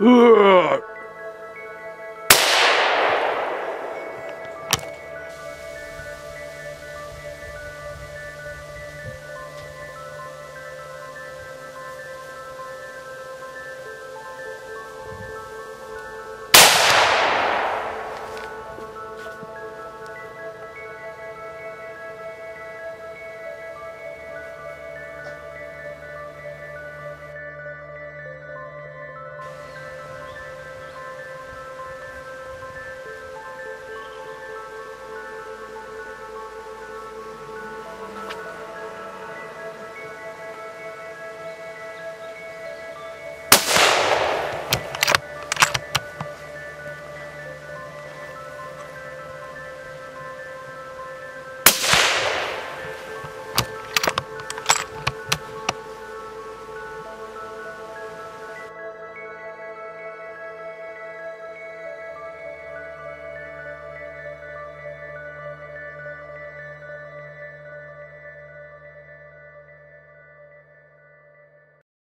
Ugh.